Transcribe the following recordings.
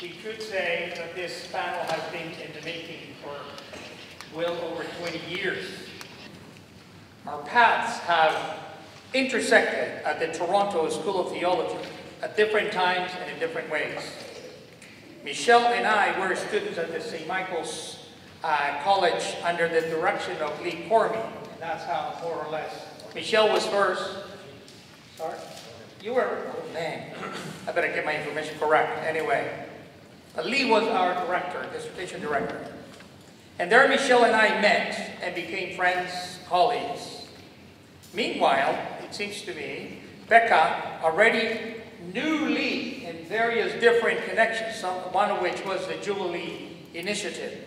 She could say that this panel has been in the making for well over 20 years. Our paths have intersected at the Toronto School of Theology at different times and in different ways. Michel and I were students at the St. Michael's College under the direction of Lee Cormie. And that's how, more or less, Michel was first. Sorry? You were, oh man, I better get my information correct. Anyway, Lee was our director, dissertation director. And there Michel and I met and became friends, colleagues. Meanwhile, it seems to me, Becca already knew Lee in various different connections, one of which was the Jubilee Initiative.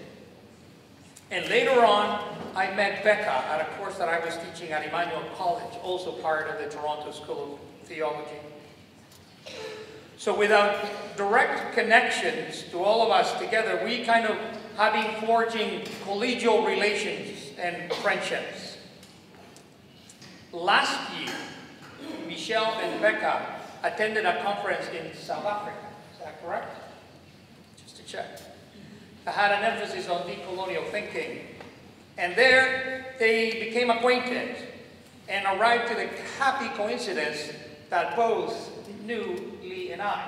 And later on, I met Becca at a course that I was teaching at Emmanuel College, also part of the Toronto School of Theology. So without direct connections to all of us together, we kind of have been forging collegial relations and friendships. Last year, Michel and Becca attended a conference in South Africa. Is that correct? Just to check. I had an emphasis on decolonial thinking. And there, they became acquainted and arrived to the happy coincidence that both knew Lee and I.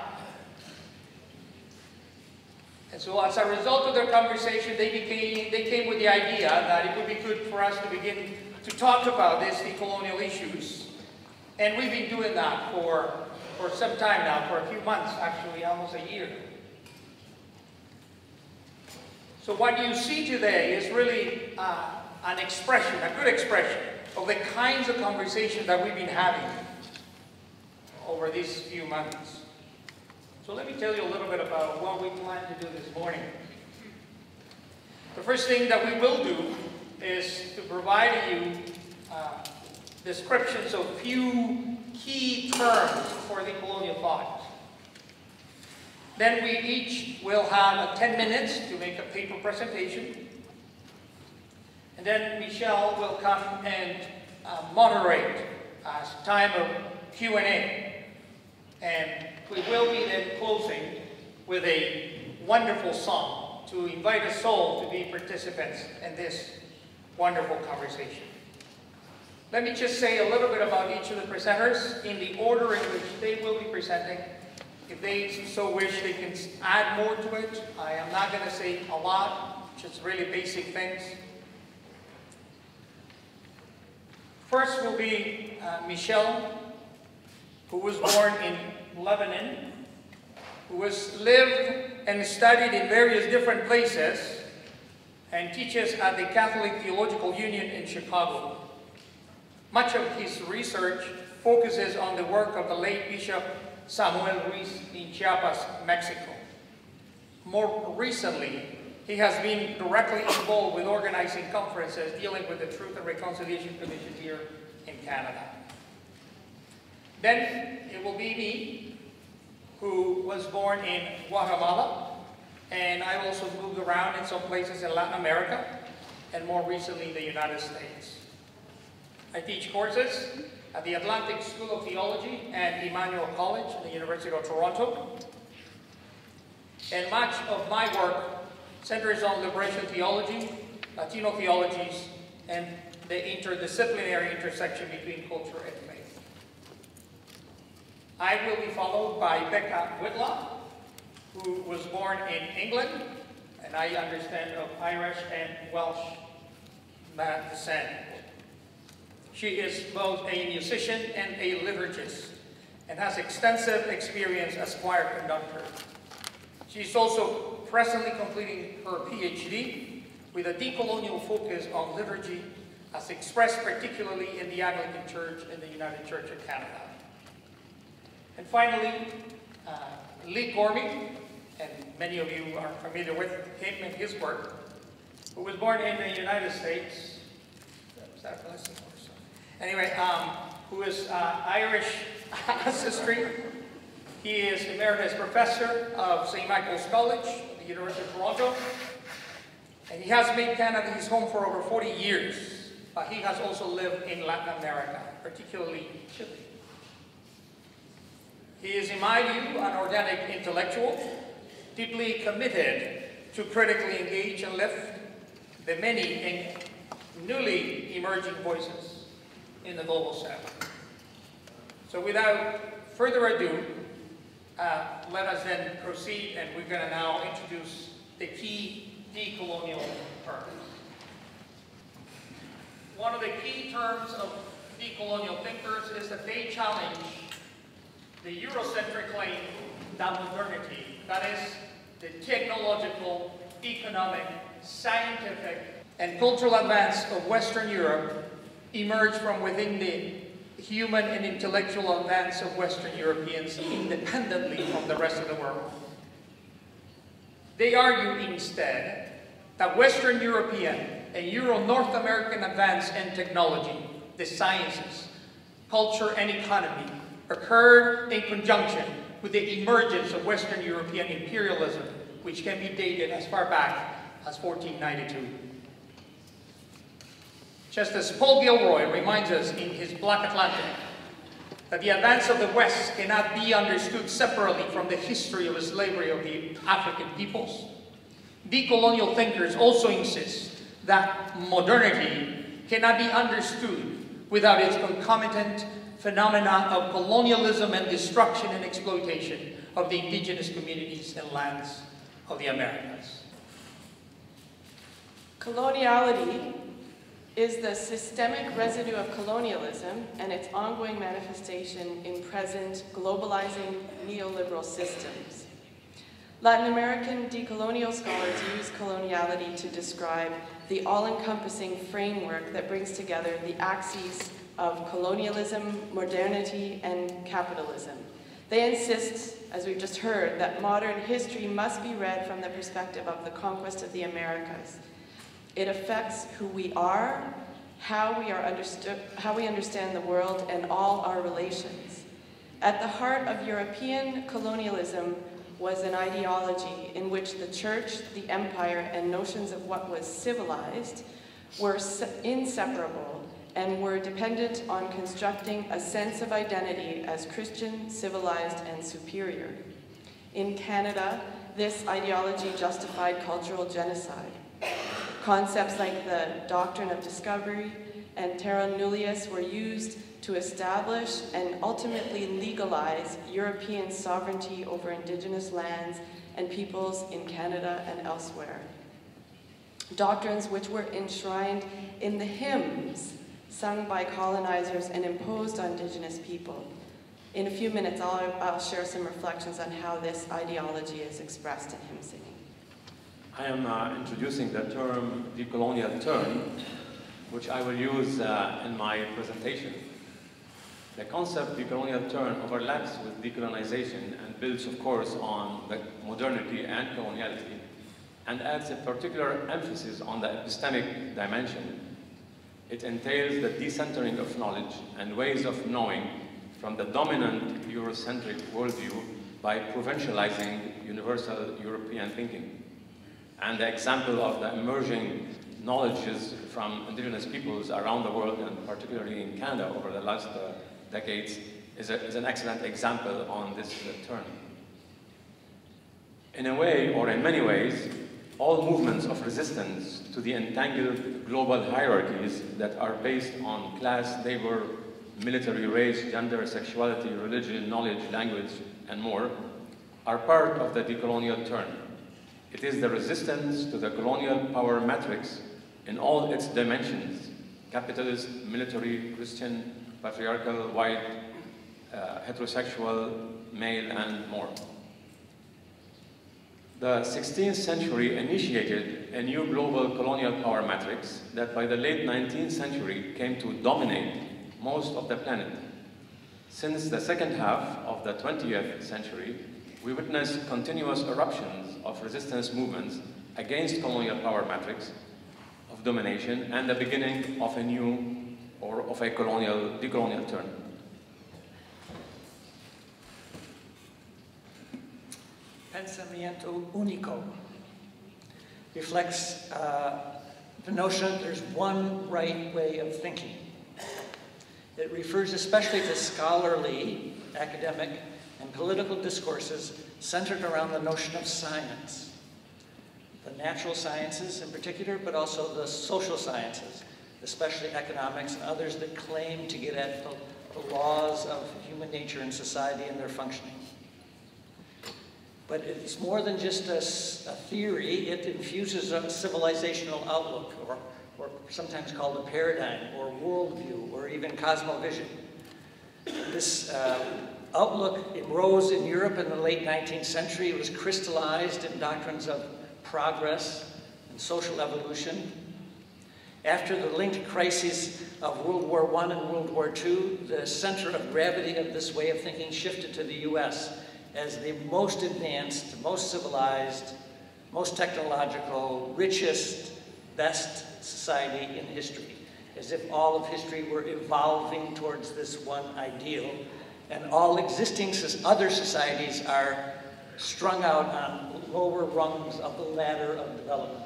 And so as a result of their conversation, they came with the idea that it would be good for us to begin to talk about these decolonial issues. And we've been doing that for some time now, for a few months, actually, almost a year. So what you see today is really an expression, a good expression, of the kinds of conversations that we've been having over these few months. So let me tell you a little bit about what we plan to do this morning. The first thing that we will do is to provide you descriptions of a few key terms for the colonial thought. Then we each will have 10 minutes to make a paper presentation. And then Michel will come and moderate a time of Q&A. And we will be then closing with a wonderful song to invite us all to be participants in this wonderful conversation. Let me just say a little bit about each of the presenters in the order in which they will be presenting. If they so wish, they can add more to it. I am not going to say a lot, just really basic things. First will be Michel, who was born in Lebanon, who has lived and studied in various different places, and teaches at the Catholic Theological Union in Chicago. Much of his research focuses on the work of the late Bishop Samuel Ruiz in Chiapas, Mexico. More recently, he has been directly involved with organizing conferences dealing with the Truth and Reconciliation Commission here in Canada. Then it will be me, who was born in Guatemala, and I also moved around in some places in Latin America, and more recently the United States. I teach courses at the Atlantic School of Theology and Emmanuel College at the University of Toronto. And much of my work centers on liberation theology, Latino theologies, and the interdisciplinary intersection between culture and faith. I will be followed by Becca Whitla, who was born in England, and I understand of Irish and Welsh descent. She is both a musician and a liturgist, and has extensive experience as choir conductor. She's also presently completing her PhD with a decolonial focus on liturgy, as expressed particularly in the Anglican Church and the United Church of Canada. And finally, Lee Cormie, and many of you are familiar with him and his work, who was born in the United States. Is that a blessing? Anyway, who is Irish ancestry. He is Emeritus Professor of St. Michael's College at the University of Toronto. And he has made Canada his home for over 40 years, but he has also lived in Latin America, particularly Chile. He is, in my view, an organic intellectual deeply committed to critically engage and lift the many and newly emerging voices in the global south. So without further ado, let us then proceed, and we're going to now introduce the key decolonial terms. One of the key terms of decolonial thinkers is that they challenge the Eurocentric claim that modernity, that is, the technological, economic, scientific, and cultural advance of Western Europe emerged from within the human and intellectual advance of Western Europeans independently from the rest of the world. They argue instead that Western European and Euro-North American advance in technology, the sciences, culture, and economy occurred in conjunction with the emergence of Western European imperialism, which can be dated as far back as 1492. Just as Paul Gilroy reminds us in his Black Atlantic that the advance of the West cannot be understood separately from the history of slavery of the African peoples, decolonial thinkers also insist that modernity cannot be understood without its concomitant phenomena of colonialism and destruction and exploitation of the indigenous communities and lands of the Americas. Coloniality is the systemic residue of colonialism and its ongoing manifestation in present globalizing neoliberal systems. Latin American decolonial scholars use coloniality to describe the all-encompassing framework that brings together the axes of colonialism, modernity, and capitalism. They insist, as we've just heard, that modern history must be read from the perspective of the conquest of the Americas. It affects who we are, how we understand the world, and all our relations. At the heart of European colonialism was an ideology in which the church, the empire, and notions of what was civilized were inseparable and were dependent on constructing a sense of identity as Christian, civilized, and superior. In Canada, this ideology justified cultural genocide. Concepts like the Doctrine of Discovery and terra nullius were used to establish and ultimately legalize European sovereignty over indigenous lands and peoples in Canada and elsewhere. Doctrines which were enshrined in the hymns sung by colonizers and imposed on indigenous people. In a few minutes, I'll share some reflections on how this ideology is expressed in hymn singing. I am introducing the term decolonial turn, which I will use in my presentation. The concept decolonial turn overlaps with decolonization and builds, of course, on the modernity and coloniality, and adds a particular emphasis on the epistemic dimension. It entails the decentering of knowledge and ways of knowing from the dominant Eurocentric worldview by provincializing universal European thinking. And the example of the emerging knowledges from indigenous peoples around the world, and particularly in Canada over the last decades, is an excellent example on this turn. In a way, or in many ways, all movements of resistance to the entangled global hierarchies that are based on class, labor, military, race, gender, sexuality, religion, knowledge, language, and more, are part of the decolonial turn. It is the resistance to the colonial power matrix in all its dimensions: capitalist, military, Christian, patriarchal, white, heterosexual, male, and more. The 16th century initiated a new global colonial power matrix that by the late 19th century came to dominate most of the planet. Since the second half of the 20th century, we witnessed continuous eruptions of resistance movements against colonial power matrix of domination and the beginning of a new, or of a decolonial turn. Pensamiento único reflects the notion that there's one right way of thinking. It refers especially to scholarly, academic, and political discourses centered around the notion of science, the natural sciences in particular, but also the social sciences, especially economics and others that claim to get at the laws of human nature and society and their functioning. But it's more than just a theory, it infuses a civilizational outlook, or sometimes called a paradigm, or worldview, or even cosmovision. This outlook arose in Europe in the late 19th century. It was crystallized in doctrines of progress and social evolution. After the linked crises of World War I and World War II, the center of gravity of this way of thinking shifted to the US as the most advanced, most civilized, most technological, richest, best society in history, as if all of history were evolving towards this one ideal, and all existing other societies are strung out on lower rungs of the ladder of development.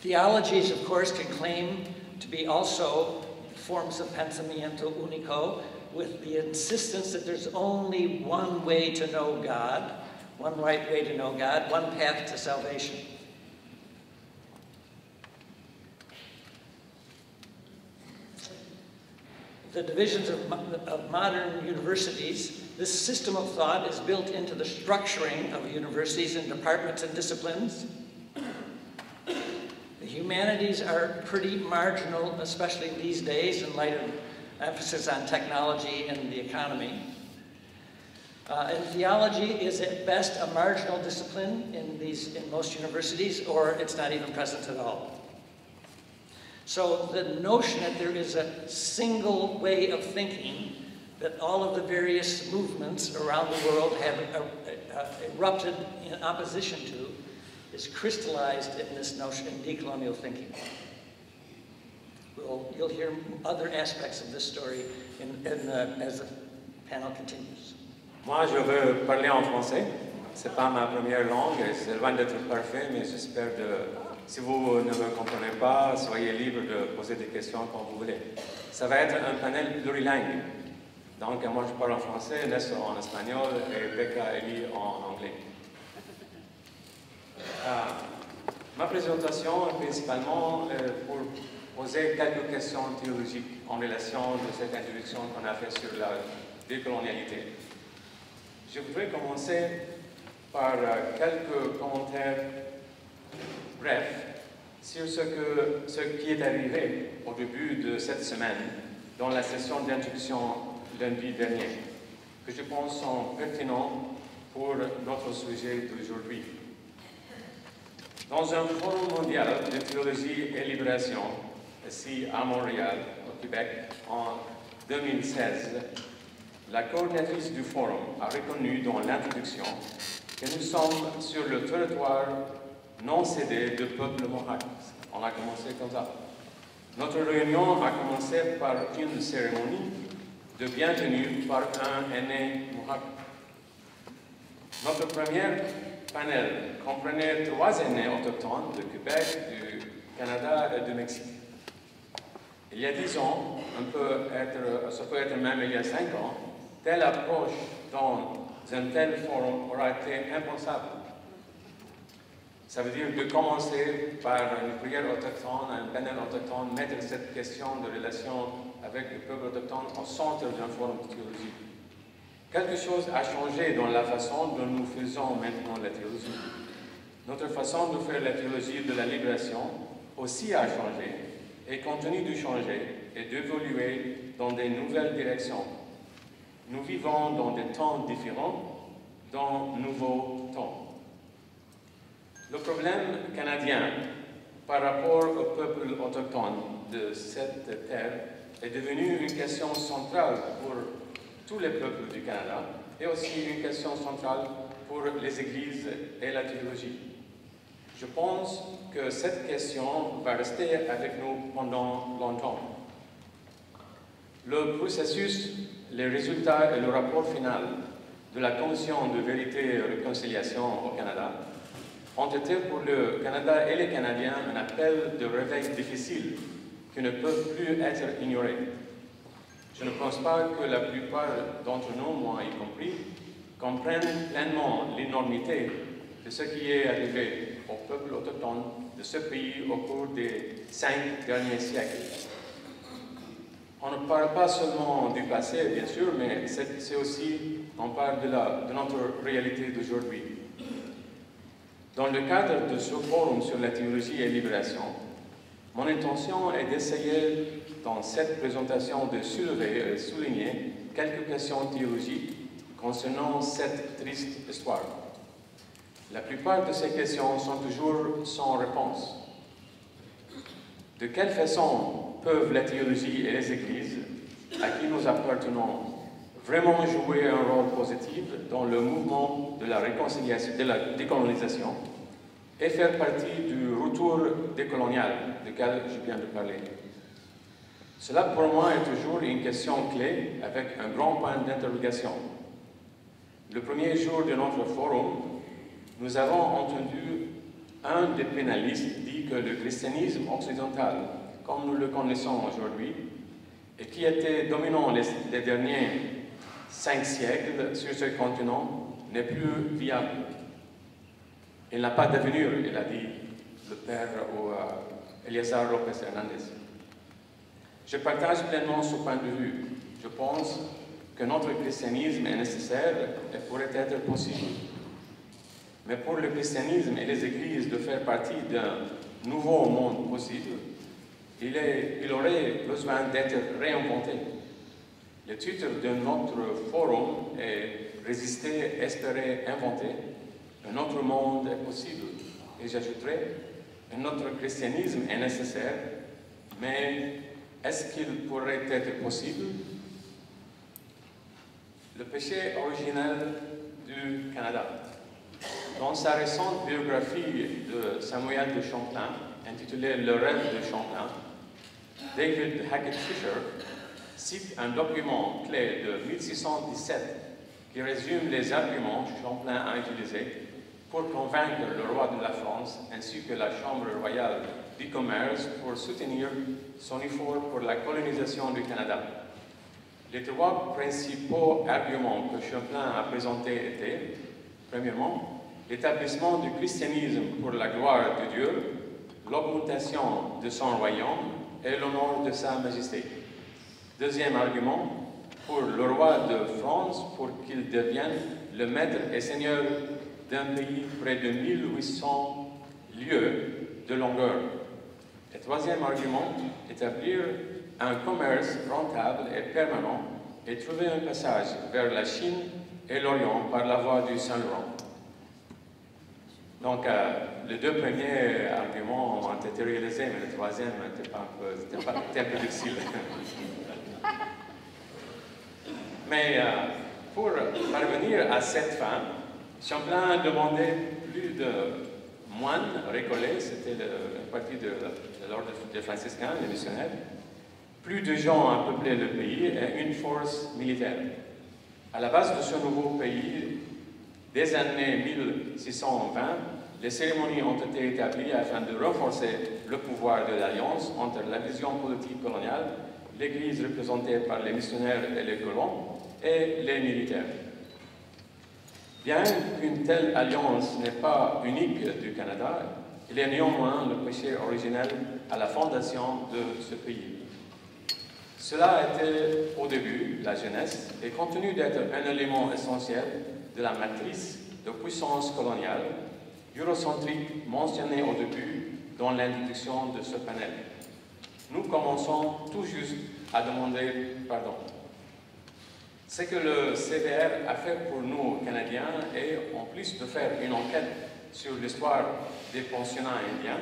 Theologies, of course, can claim to be also forms of pensamiento único, with the insistence that there's only one way to know God, one right way to know God, one path to salvation. The divisions of modern universities, this system of thought is built into the structuring of universities and departments and disciplines. The humanities are pretty marginal, especially these days in light of emphasis on technology and the economy. And theology is at best a marginal discipline in most universities, or it's not even present at all. So the notion that there is a single way of thinking, that all of the various movements around the world have erupted in opposition to, is crystallized in this notion of decolonial thinking. You'll hear other aspects of this story as the panel continues. Moi, je veux parler en français. C'est pas ma première langue. C'est loin d'être parfait, mais j'espère de... Si vous ne me comprenez pas, soyez libre de poser des questions quand vous voulez. Ça va être un panel plurilingue. Donc, moi, je parle en français, Nestor en espagnol et Becca et Lee en anglais. Ma présentation est principalement pour poser quelques questions théologiques en relation de cette introduction qu'on a faite sur la décolonialité. Je voudrais commencer par quelques commentaires bref, sur ce qui est arrivé au début de cette semaine dans la session d'introduction lundi dernier, que je pense sont pertinents pour notre sujet d'aujourd'hui. Dans un forum mondial de théologie et libération, ici à Montréal, au Québec, en 2016, la coordinatrice du forum a reconnu dans l'introduction que nous sommes sur le territoire non cédé de peuple mohawk. On a commencé comme ça. Notre réunion a commencé par une cérémonie de bienvenue par un aîné mohawk. Notre premier panel comprenait 3 aînés autochtones de Québec, du Canada et du Mexique. Il y a 10 ans, ça peut être même il y a 5 ans, telle approche dans un tel forum aura été impensable. Ça veut dire de commencer par une prière autochtone, un panel autochtone, mettre cette question de relation avec le peuple autochtone au centre d'un forum de théologie. Quelque chose a changé dans la façon dont nous faisons maintenant la théologie. Notre façon de faire la théologie de la libération aussi a changé et continue de changer et d'évoluer dans des nouvelles directions. Nous vivons dans des temps différents, dans nouveaux temps. Le problème canadien par rapport au peuple autochtone de cette terre est devenu une question centrale pour tous les peuples du Canada et aussi une question centrale pour les églises et la théologie. Je pense que cette question va rester avec nous pendant longtemps. Le processus, les résultats et le rapport final de la Commission de vérité et réconciliation au Canada ont été pour le Canada et les Canadiens un appel de réveil difficile qui ne peut plus être ignoré. Je ne pense pas que la plupart d'entre nous, moi y compris, comprennent pleinement l'énormité de ce qui est arrivé au peuple autochtone de ce pays au cours des 5 derniers siècles. On ne parle pas seulement du passé, bien sûr, mais c'est aussi, on parle de notre réalité d'aujourd'hui. Dans le cadre de ce forum sur la théologie et libération, mon intention est d'essayer, dans cette présentation, de soulever et souligner quelques questions théologiques concernant cette triste histoire. La plupart de ces questions sont toujours sans réponse. De quelle façon peuvent la théologie et les églises, à qui nous appartenons, vraiment jouer un rôle positif dans le mouvement de la réconciliation, de la décolonisation, et faire partie du retour décolonial duquel je viens de parler? Cela pour moi est toujours une question clé avec un grand point d'interrogation. Le premier jour de notre forum, nous avons entendu un des pénalistes dire que le christianisme occidental, comme nous le connaissons aujourd'hui, et qui était dominant les derniers 5 siècles sur ce continent, n'est plus viable. Il n'a pas d'avenir, il a dit le père Eliezer López-Hernández. Je partage pleinement ce point de vue. Je pense que notre christianisme est nécessaire et pourrait être possible. Mais pour le christianisme et les églises de faire partie d'un nouveau monde possible, il aurait besoin d'être réinventé. Le titre de notre forum est « Résister, espérer, inventer ». Un autre monde est possible. Et j'ajouterai, notre christianisme est nécessaire, mais est-ce qu'il pourrait être possible? Le péché originel du Canada. Dans sa récente biographie de Samuel de Champlain, intitulée « Le rêve de Champlain », David Hackett Fisher cite un document clé de 1617 qui résume les arguments que Champlain a utilisés pour convaincre le roi de la France ainsi que la Chambre royale du commerce pour soutenir son effort pour la colonisation du Canada. Les trois principaux arguments que Champlain a présentés étaient, premièrement, l'établissement du christianisme pour la gloire de Dieu, l'augmentation de son royaume et l'honneur de sa majesté. Deuxième argument, pour le roi de France, pour qu'il devienne le maître et seigneur d'un pays près de 1800 lieues de longueur. Et troisième argument, établir un commerce rentable et permanent et trouver un passage vers la Chine et l'Orient par la voie du Saint-Laurent. Donc, les deux premiers arguments ont été réalisés, mais le troisième était un peu difficile. Mais pour parvenir à cette fin, Champlain demandait plus de moines récollets, c'était une partie de l'ordre des franciscains, des missionnaires, plus de gens à peupler le pays et une force militaire. À la base de ce nouveau pays, des années 1620, les cérémonies ont été établies afin de renforcer le pouvoir de l'alliance entre la vision politique coloniale, l'Église représentée par les missionnaires et les colons, et les militaires. Bien qu'une telle alliance n'est pas unique du Canada, il est néanmoins le péché originel à la fondation de ce pays. Cela était au début, la jeunesse, et continue d'être un élément essentiel de la matrice de puissance coloniale eurocentrique mentionnée au début dans l'introduction de ce panel. Nous commençons tout juste à demander pardon. Ce que le CVR a fait pour nous, Canadiens, est en plus de faire une enquête sur l'histoire des pensionnats indiens,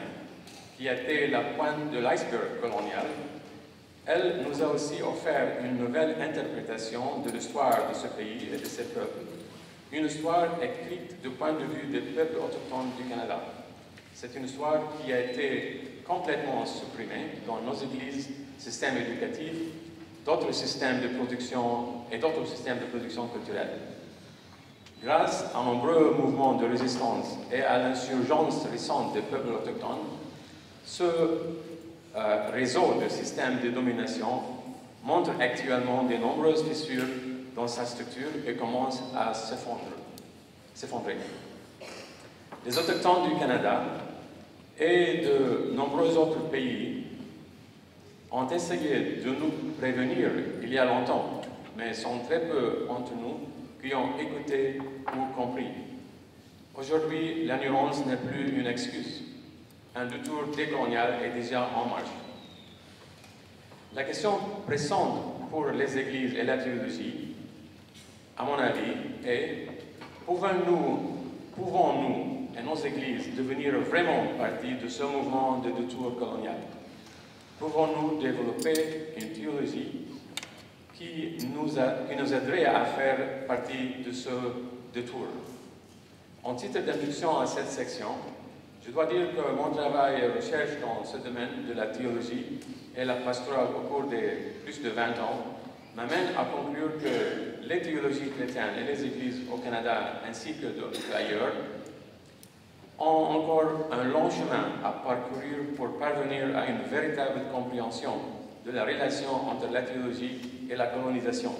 qui a été la pointe de l'iceberg colonial, elle nous a aussi offert une nouvelle interprétation de l'histoire de ce pays et de ses peuples. Une histoire écrite du point de vue des peuples autochtones du Canada. C'est une histoire qui a été complètement supprimée dans nos églises, systèmes éducatifs, d'autres systèmes de production et d'autres systèmes de production culturelle. Grâce à nombreux mouvements de résistance et à l'insurgence récente des peuples autochtones, ce réseau de systèmes de domination montre actuellement de nombreuses fissures dans sa structure et commence à s'effondrer. Les Autochtones du Canada et de nombreux autres pays ont essayé de nous prévenir il y a longtemps, mais sont très peu entre nous qui ont écouté ou compris. Aujourd'hui, l'ignorance n'est plus une excuse. Un retour décolonial est déjà en marche. La question pressante pour les églises et la théologie, à mon avis, est pouvons-nous et nos églises devenir vraiment partie de ce mouvement de retour colonial? Pouvons-nous développer une théologie qui nous aiderait à faire partie de ce détour? En titre d'introduction à cette section, je dois dire que mon travail et recherche dans ce domaine de la théologie et la pastorale au cours de plus de 20 ans m'amène à conclure que les théologies chrétiennes et les églises au Canada ainsi que d'ailleurs ont encore un long chemin à parcourir pour parvenir à une véritable compréhension de la relation entre la théologie et la colonisation,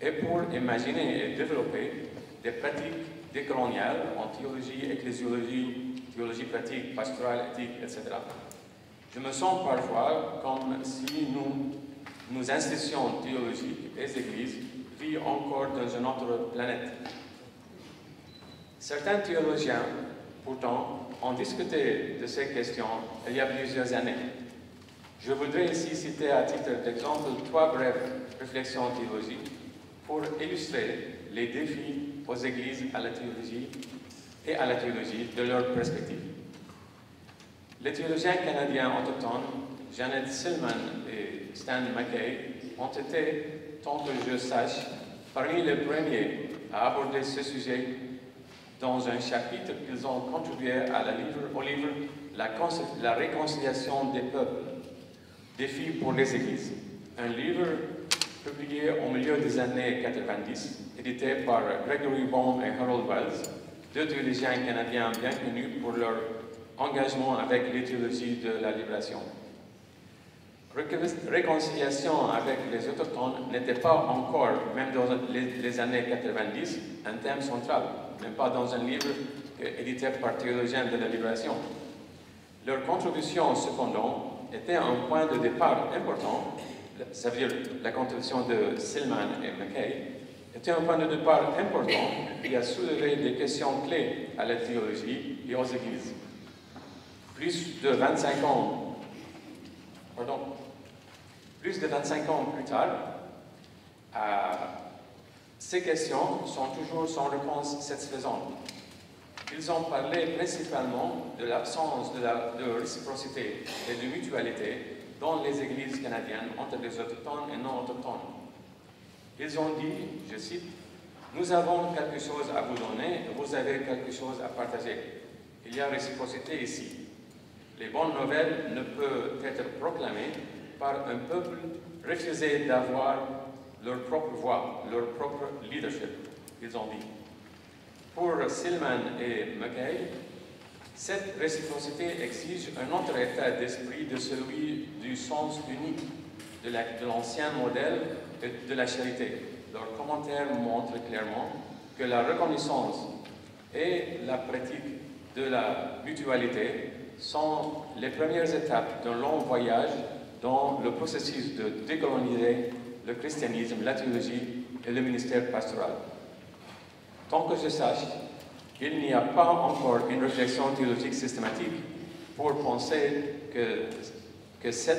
et pour imaginer et développer des pratiques décoloniales en théologie, ecclésiologie, théologie pratique, pastorale, éthique, etc. Je me sens parfois comme si nos institutions théologiques et églises vivent encore dans une autre planète. Certains théologiens, pourtant, ont discuté de ces questions il y a plusieurs années. Je voudrais ici citer à titre d'exemple trois brèves réflexions théologiques pour illustrer les défis aux églises à la théologie de leur perspective. Les théologiens canadiens autochtones, Janet Silman et Stan McKay, ont été, tant que je sache, parmi les premiers à aborder ce sujet dans un chapitre qu'ils ont contribué au livre La réconciliation des peuples. Défi pour les églises, un livre publié au milieu des années 90, édité par Gregory Baum et Harold Wells, deux théologiens canadiens bien connus pour leur engagement avec les théologies de la libération. Réconciliation avec les autochtones n'était pas encore, même dans les années 90, un thème central, même pas dans un livre édité par théologiens de la libération. Leur contribution, cependant, était un point de départ important, ça veut dire la contribution de Silman et McKay, était un point de départ important qui a soulevé des questions clés à la théologie et aux églises. Plus de 25 ans plus tard, ces questions sont toujours sans réponse satisfaisante. Ils ont parlé principalement de l'absence de réciprocité et de mutualité dans les églises canadiennes entre les autochtones et non-autochtones. Ils ont dit, je cite, « Nous avons quelque chose à vous donner, vous avez quelque chose à partager. Il y a réciprocité ici. Les bonnes nouvelles ne peuvent être proclamées par un peuple refusé d'avoir leur propre voix, leur propre leadership. » Ils ont dit. Pour Silman et McKay, cette réciprocité exige un autre état d'esprit de celui du sens unique de l'ancien modèle de la charité. Leurs commentaires montrent clairement que la reconnaissance et la pratique de la mutualité sont les premières étapes d'un long voyage dans le processus de décoloniser le christianisme, la théologie et le ministère pastoral. Tant que je sache, il n'y a pas encore une réflexion théologique systématique pour penser qu'est-ce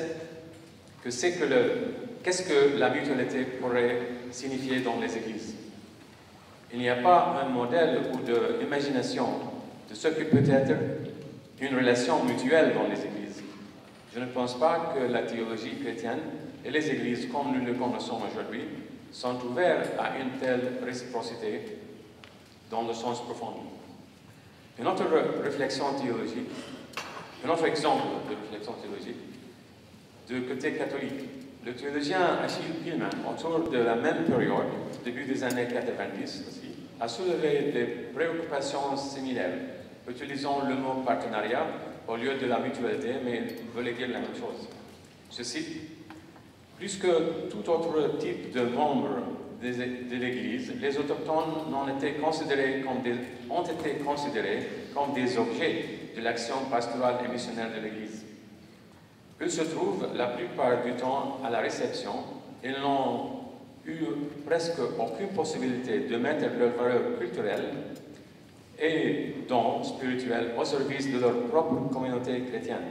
que la mutualité pourrait signifier dans les églises. Il n'y a pas un modèle ou de imagination de ce que peut être une relation mutuelle dans les églises. Je ne pense pas que la théologie chrétienne et les églises, comme nous le connaissons aujourd'hui, sont ouvertes à une telle réciprocité dans le sens profond. Une autre réflexion théologique, un autre exemple de réflexion théologique, du côté catholique. Le théologien Achille Piena, autour de la même période, début des années 90 aussi, a soulevé des préoccupations similaires, utilisant le mot partenariat au lieu de la mutualité, mais voulait dire la même chose. Je cite, « Plus que tout autre type de membre de l'Église, les autochtones ont été considérés comme des objets de l'action pastorale et missionnaire de l'Église. Ils se trouvent la plupart du temps à la réception et n'ont eu presque aucune possibilité de mettre leurs valeurs culturelles et dons spirituels au service de leur propre communauté chrétienne.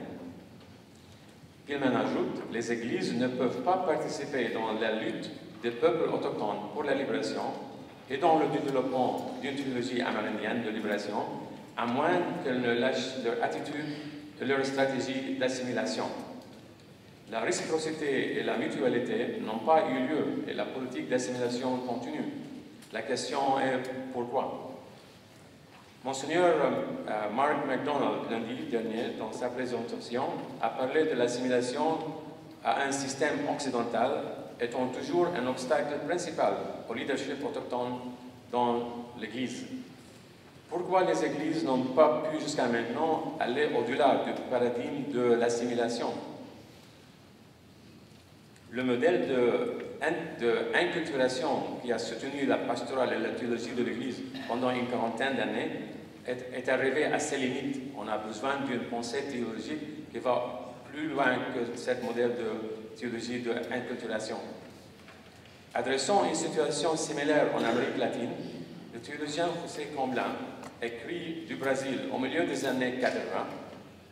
Pillman ajoute, les églises ne peuvent pas participer dans la lutte des peuples autochtones pour la libération et dans le développement d'une trilogie amérindienne de libération, à moins qu'elles ne lâchent leur attitude et leur stratégie d'assimilation. La réciprocité et la mutualité n'ont pas eu lieu et la politique d'assimilation continue. La question est pourquoi? Monseigneur Mark Macdonald, lundi dernier, dans sa présentation, a parlé de l'assimilation à un système occidental étant toujours un obstacle principal au leadership autochtone dans l'Église. Pourquoi les Églises n'ont pas pu jusqu'à maintenant aller au-delà du paradigme de l'assimilation? Le modèle d'inculturation qui a soutenu la pastorale et la théologie de l'Église pendant une quarantaine d'années est arrivé à ses limites. On a besoin d'une pensée théologique qui va plus loin que ce modèle de théologie de l'inculturation. Adressant une situation similaire en Amérique latine, le théologien José Comblin, écrit du Brésil au milieu des années 80,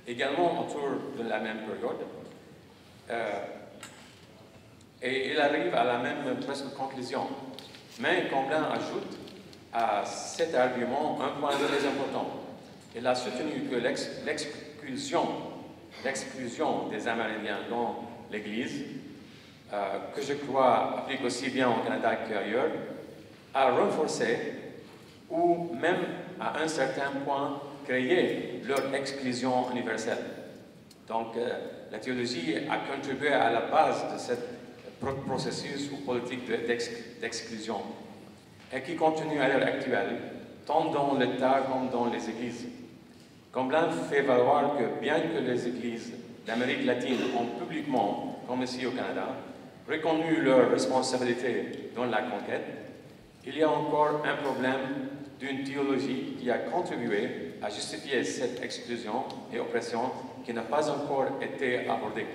également autour de la même période, et il arrive à la même presque conclusion. Mais Comblin ajoute à cet argument un point très important. Il a soutenu que l'exclusion des Amérindiens dans l'Église, que je crois applique aussi bien au Canada qu'ailleurs, a renforcé ou même à un certain point créé leur exclusion universelle. Donc la théologie a contribué à la base de ce processus ou politique d'exclusion et qui continue à l'heure actuelle, tant dans l'État comme dans les Églises. Comblin fait valoir que bien que les Églises d'Amérique latine ont publiquement, comme ici au Canada, reconnu leur responsabilité dans la conquête, il y a encore un problème d'une théologie qui a contribué à justifier cette exclusion et oppression qui n'a pas encore été abordée.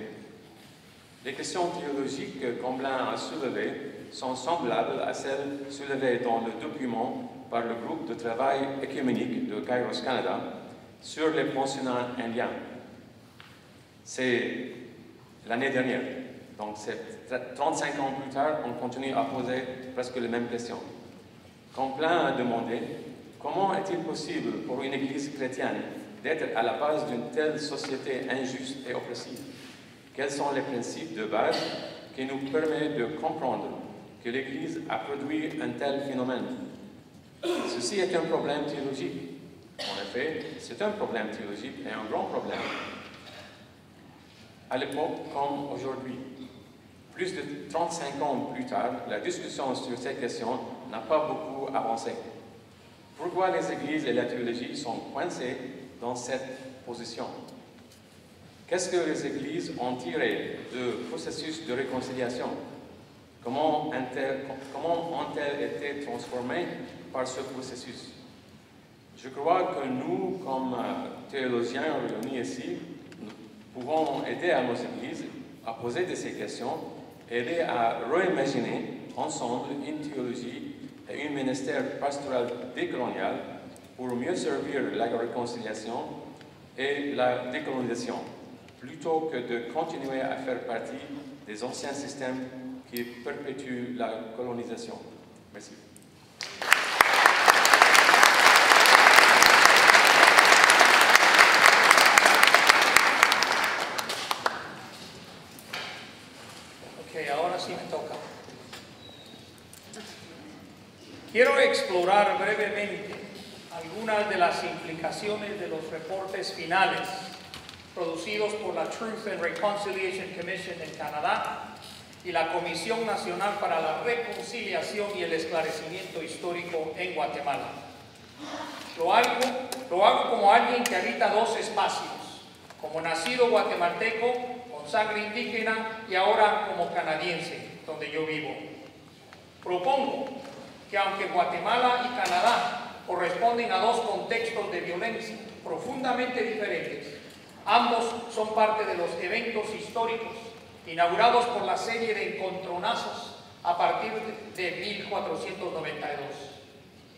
Les questions théologiques que Comblin a soulevées sont semblables à celles soulevées dans le document par le groupe de travail écuménique de Kairos Canada sur les pensionnats indiens. C'est l'année dernière, donc c'est 35 ans plus tard, on continue à poser presque les mêmes questions. Comblin a demandé comment est-il possible pour une Église chrétienne d'être à la base d'une telle société injuste et oppressive? Quels sont les principes de base qui nous permettent de comprendre que l'Église a produit un tel phénomène? Ceci est un problème théologique. En effet, c'est un problème théologique et un grand problème. À l'époque comme aujourd'hui, plus de 35 ans plus tard, la discussion sur ces questions n'a pas beaucoup avancé. Pourquoi les églises et la théologie sont coincées dans cette position? Qu'est-ce que les églises ont tiré du processus de réconciliation? Comment ont-elles été transformées par ce processus? Je crois que nous, comme théologiens réunis ici, nous pouvons aider à nos églises à poser de ces questions, aider à réimaginer ensemble une théologie et un ministère pastoral décolonial pour mieux servir la réconciliation et la décolonisation, plutôt que de continuer à faire partie des anciens systèmes qui perpétuent la colonisation. Merci. Quiero explorar brevemente algunas de las implicaciones de los reportes finales producidos por la Truth and Reconciliation Commission en Canadá y la Comisión Nacional para la Reconciliación y el Esclarecimiento Histórico en Guatemala. Lo hago como alguien que habita dos espacios, como nacido guatemalteco, con sangre indígena y ahora como canadiense, donde yo vivo. Propongo que aunque Guatemala y Canadá corresponden a dos contextos de violencia profundamente diferentes, ambos son parte de los eventos históricos inaugurados por la serie de encontronazos a partir de 1492.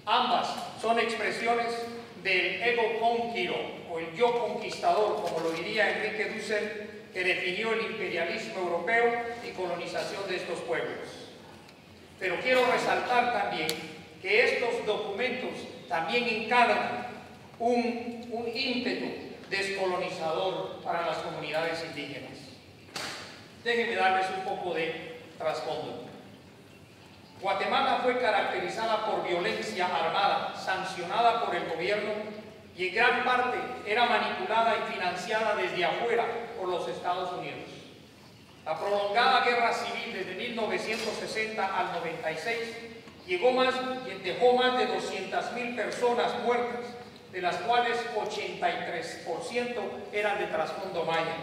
Ambas son expresiones del ego conquiro, o el yo conquistador, como lo diría Enrique Dussel, que definió el imperialismo europeo y colonización de estos pueblos. Pero quiero resaltar también que estos documentos también encarnan un ímpetu descolonizador para las comunidades indígenas. Déjenme darles un poco de trasfondo. Guatemala fue caracterizada por violencia armada, sancionada por el gobierno, y en gran parte era manipulada y financiada desde afuera por los Estados Unidos. La prolongada guerra civil desde 1960 al 96 dejó más de 200,000 personas muertas, de las cuales 83% eran de trasfondo maya.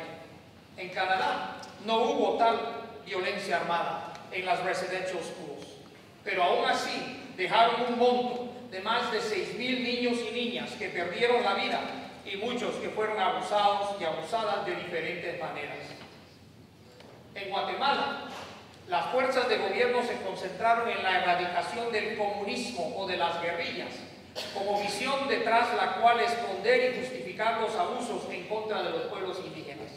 En Canadá no hubo tal violencia armada en las residential schools, pero aún así dejaron un monto de más de 6,000 niños y niñas que perdieron la vida y muchos que fueron abusados y abusadas de diferentes maneras. En Guatemala, las fuerzas de gobierno se concentraron en la erradicación del comunismo o de las guerrillas, como visión detrás la cual esconder y justificar los abusos en contra de los pueblos indígenas.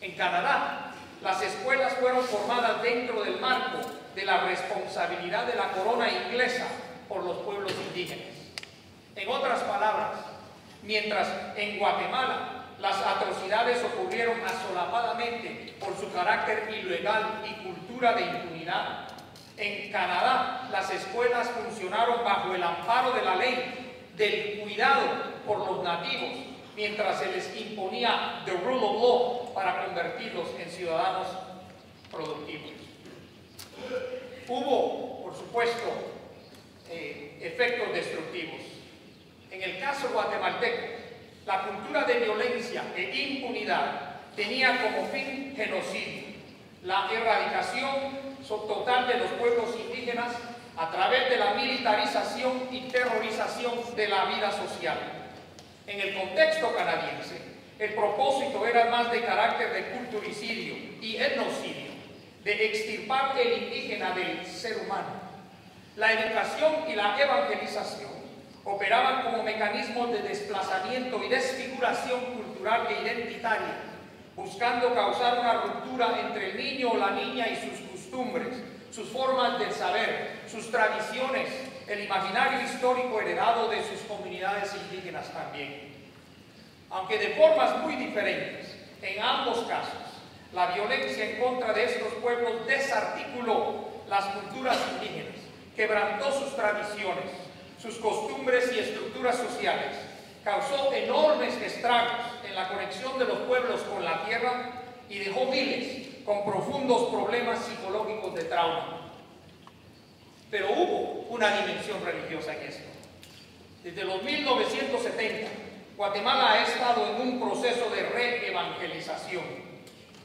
En Canadá, las escuelas fueron formadas dentro del marco de la responsabilidad de la corona inglesa por los pueblos indígenas. En otras palabras, mientras en Guatemala las atrocidades ocurrieron asolapadamente por su carácter ilegal y cultura de impunidad, en Canadá las escuelas funcionaron bajo el amparo de la ley del cuidado por los nativos, mientras se les imponía the rule of law para convertirlos en ciudadanos productivos. Hubo, por supuesto, efectos destructivos. En el caso guatemalteco, la cultura de violencia e impunidad tenía como fin genocidio, la erradicación total de los pueblos indígenas a través de la militarización y terrorización de la vida social. En el contexto canadiense, el propósito era más de carácter de culturicidio y etnocidio, de extirpar el indígena del ser humano. La educación y la evangelización operaban como mecanismos de desplazamiento y desfiguración cultural e identitaria, buscando causar una ruptura entre el niño o la niña y sus costumbres, sus formas de saber, sus tradiciones, el imaginario histórico heredado de sus comunidades indígenas también. Aunque de formas muy diferentes, en ambos casos, la violencia en contra de estos pueblos desarticuló las culturas indígenas, quebrantó sus tradiciones, sus costumbres y estructuras sociales, causó enormes estragos en la conexión de los pueblos con la tierra y dejó miles con profundos problemas psicológicos de trauma. Pero hubo una dimensión religiosa en esto. Desde los 1970, Guatemala ha estado en un proceso de reevangelización.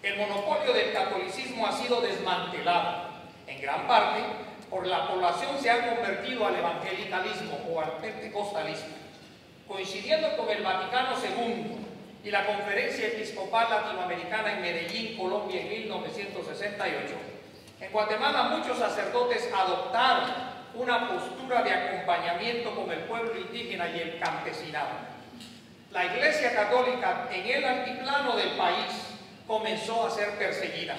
El monopolio del catolicismo ha sido desmantelado, en gran parte, por la población se ha convertido al evangelicalismo o al pentecostalismo. Coincidiendo con el Vaticano II y la Conferencia Episcopal Latinoamericana en Medellín, Colombia, en 1968, en Guatemala muchos sacerdotes adoptaron una postura de acompañamiento con el pueblo indígena y el campesinado. La Iglesia Católica en el altiplano del país comenzó a ser perseguida.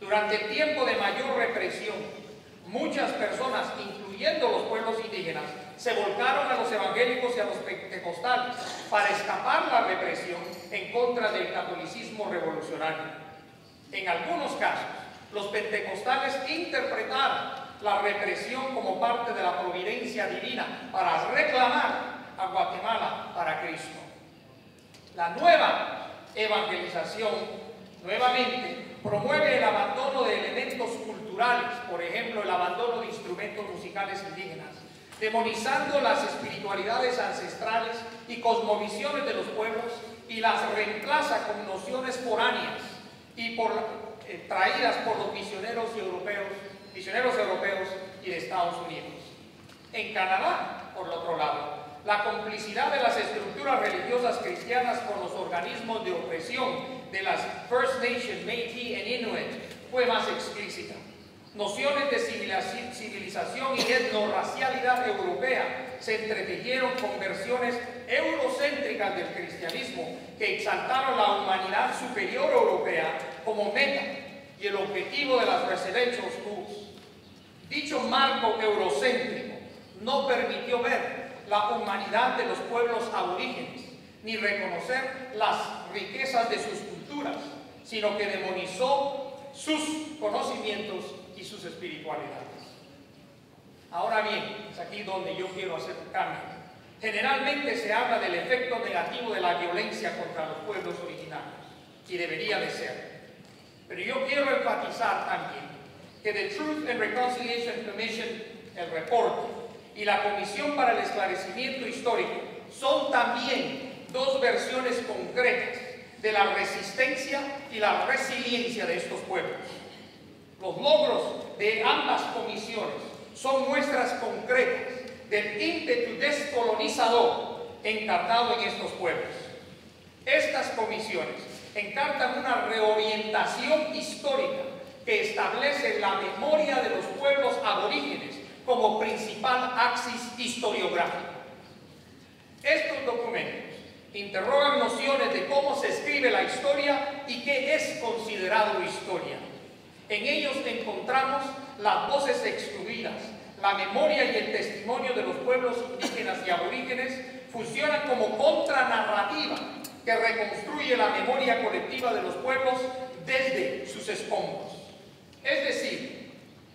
Durante el tiempo de mayor represión, muchas personas, incluyendo los pueblos indígenas, se volcaron a los evangélicos y a los pentecostales para escapar la represión en contra del catolicismo revolucionario. En algunos casos, los pentecostales interpretaron la represión como parte de la providencia divina para reclamar a Guatemala para Cristo. La nueva evangelización, nuevamente, promueve el abandono de elementos culturales, por ejemplo, el abandono de instrumentos musicales indígenas, demonizando las espiritualidades ancestrales y cosmovisiones de los pueblos y las reemplaza con nociones foráneas y traídas por los misioneros europeos misioneros europeos y de Estados Unidos. En Canadá, por otro lado, la complicidad de las estructuras religiosas cristianas con los organismos de opresión de las First Nation, Métis e Inuit fue más explícita. Nociones de civilización y etnorracialidad europea se entretejeron con versiones eurocéntricas del cristianismo que exaltaron la humanidad superior europea como meta y el objetivo de las Residential Schools. Dicho marco eurocéntrico no permitió ver la humanidad de los pueblos aborígenes ni reconocer las riquezas de sus culturas, sino que demonizó sus conocimientos y sus espiritualidades. Ahora bien, es aquí donde yo quiero hacer un cambio. Generalmente se habla del efecto negativo de la violencia contra los pueblos originarios, y debería de ser. Pero yo quiero enfatizar también que The Truth and Reconciliation Commission, el reporte, y la Comisión para el Esclarecimiento Histórico son también dos versiones concretas de la resistencia y la resiliencia de estos pueblos. Los logros de ambas comisiones son muestras concretas del ímpetu descolonizador encarnado en estos pueblos. Estas comisiones encarnan una reorientación histórica que establece la memoria de los pueblos aborígenes como principal axis historiográfico. Estos documentos interrogan nociones de cómo se escribe la historia y qué es considerado historia. En ellos encontramos las voces excluidas, la memoria y el testimonio de los pueblos indígenas y aborígenes funcionan como contranarrativa que reconstruye la memoria colectiva de los pueblos desde sus escombros. Es decir,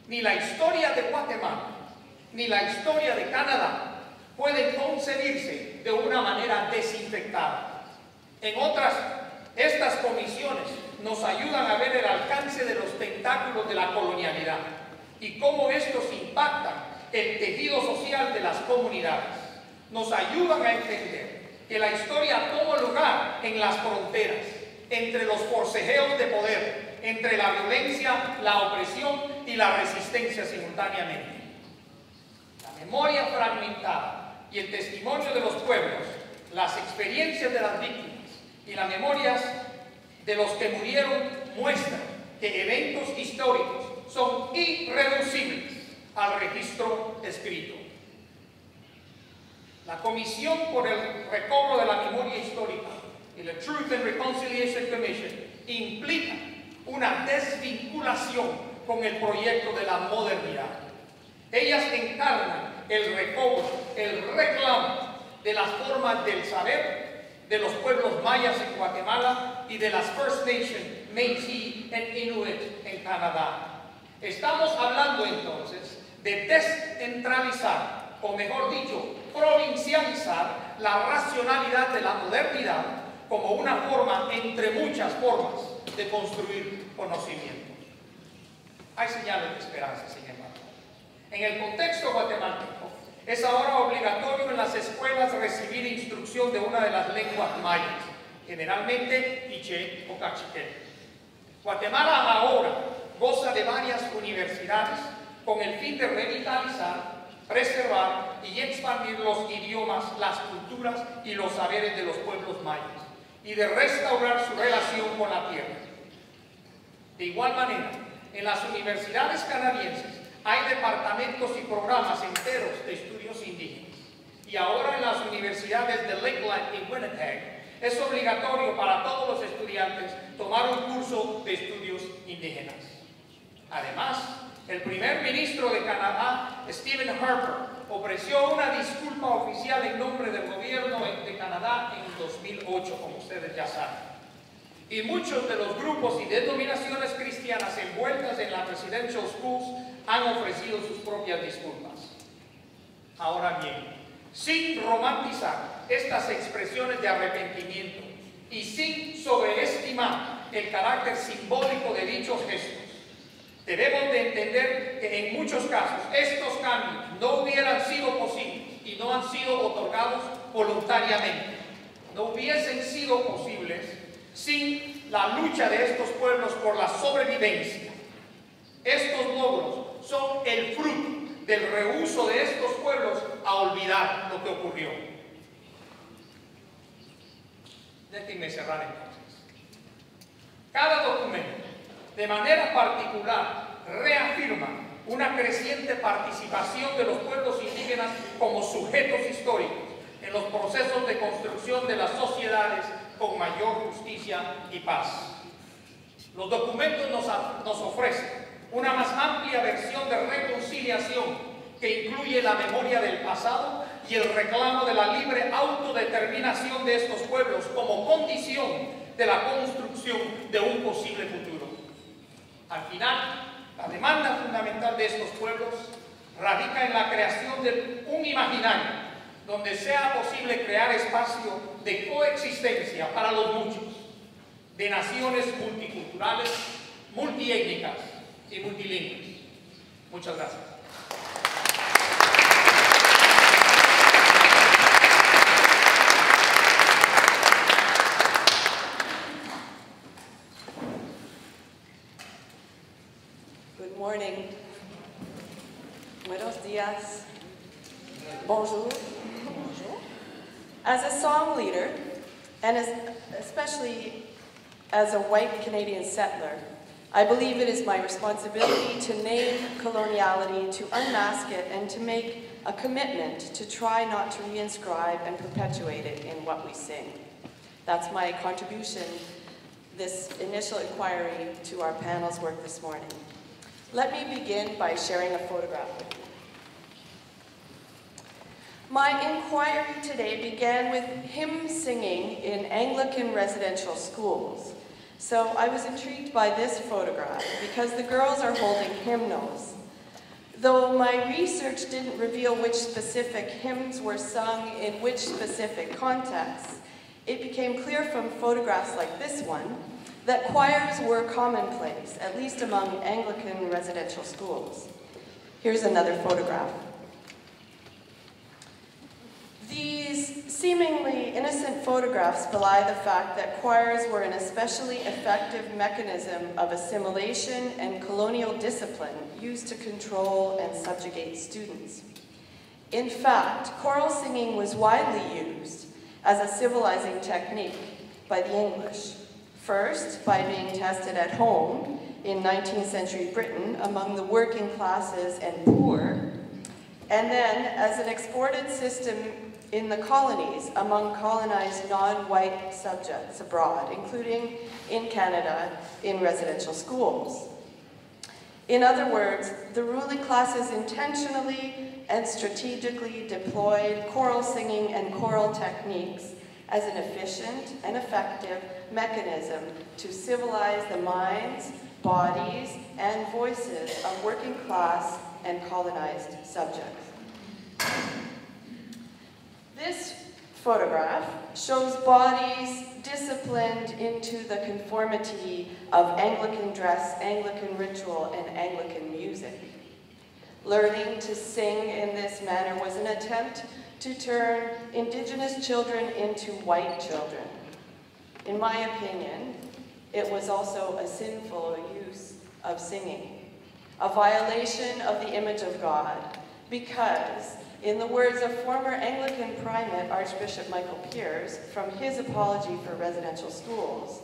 ni la historia de Guatemala ni la historia de Canadá pueden concebirse de una manera desinfectada. En otras, estas comisiones nos ayudan a ver el alcance de los tentáculos de la colonialidad y cómo estos impactan el tejido social de las comunidades. Nos ayudan a entender que la historia tuvo lugar en las fronteras, entre los forcejeos de poder, entre la violencia, la opresión y la resistencia simultáneamente. La memoria fragmentada y el testimonio de los pueblos, las experiencias de las víctimas y las memorias de los que murieron muestran que eventos históricos son irreducibles al registro escrito. La Comisión por el Recobro de la Memoria Histórica y la Truth and Reconciliation Commission implica una desvinculación con el proyecto de la modernidad. Ellas encarnan el recobro, el reclamo de las formas del saber de los pueblos mayas en Guatemala y de las First Nation, Métis e Inuit en Canadá. Estamos hablando entonces de descentralizar, o mejor dicho, provincializar la racionalidad de la modernidad como una forma entre muchas formas de construir conocimiento. Hay señales de esperanza, sin embargo. En el contexto guatemalteco, es ahora obligatorio en las escuelas recibir instrucción de una de las lenguas mayas, generalmente quiché o cachiquel. Guatemala ahora goza de varias universidades con el fin de revitalizar, preservar y expandir los idiomas, las culturas y los saberes de los pueblos mayas y de restaurar su relación con la tierra. De igual manera, en las universidades canadienses hay departamentos y programas enteros de estudios indígenas. Y ahora en las universidades de Lakeland y Winnipeg es obligatorio para todos los estudiantes tomar un curso de estudios indígenas. Además, el primer ministro de Canadá, Stephen Harper, ofreció una disculpa oficial en nombre del gobierno de Canadá en 2008, como ustedes ya saben. Y muchos de los grupos y denominaciones cristianas envueltas en las Residential Schools han ofrecido sus propias disculpas. Ahora bien, sin romantizar estas expresiones de arrepentimiento y sin sobreestimar el carácter simbólico de dichos gestos, debemos de entender que en muchos casos estos cambios no hubieran sido posibles y no han sido otorgados voluntariamente. No hubiesen sido posibles sin la lucha de estos pueblos por la sobrevivencia. Estos logros son el fruto del rehúso de estos pueblos a olvidar lo que ocurrió. Déjenme cerrar entonces. Cada documento, de manera particular, reafirma una creciente participación de los pueblos indígenas como sujetos históricos en los procesos de construcción de las sociedades con mayor justicia y paz. Los documentos nos ofrecen una más amplia versión de reconciliación que incluye la memoria del pasado y el reclamo de la libre autodeterminación de estos pueblos como condición de la construcción de un posible futuro. Al final, la demanda fundamental de estos pueblos radica en la creación de un imaginario donde sea posible crear espacio de coexistencia para los muchos, de naciones multiculturales, multiétnicas y multilingües. Muchas gracias. Good morning. Buenos días. Bonjour. As a song leader, and especially as a white Canadian settler, I believe it is my responsibility to name coloniality, to unmask it, and to make a commitment to try not to reinscribe and perpetuate it in what we sing. That's my contribution, this initial inquiry to our panel's work this morning. Let me begin by sharing a photograph with you. My inquiry today began with hymn singing in Anglican residential schools. So I was intrigued by this photograph because the girls are holding hymnals. Though my research didn't reveal which specific hymns were sung in which specific contexts, it became clear from photographs like this one that choirs were commonplace, at least among Anglican residential schools. Here's another photograph. These seemingly innocent photographs belie the fact that choirs were an especially effective mechanism of assimilation and colonial discipline used to control and subjugate students. In fact, choral singing was widely used as a civilizing technique by the English, first by being tested at home in 19th century Britain among the working classes and poor, and then as an exported system in the colonies among colonized non-white subjects abroad, including in Canada in residential schools. In other words, the ruling classes intentionally and strategically deployed choral singing and choral techniques as an efficient and effective mechanism to civilize the minds, bodies, and voices of working class and colonized subjects. This photograph shows bodies disciplined into the conformity of Anglican dress, Anglican ritual, and Anglican music. Learning to sing in this manner was an attempt to turn Indigenous children into white children. In my opinion, it was also a sinful use of singing, a violation of the image of God, because in the words of former Anglican primate Archbishop Michael Pierce from his apology for residential schools,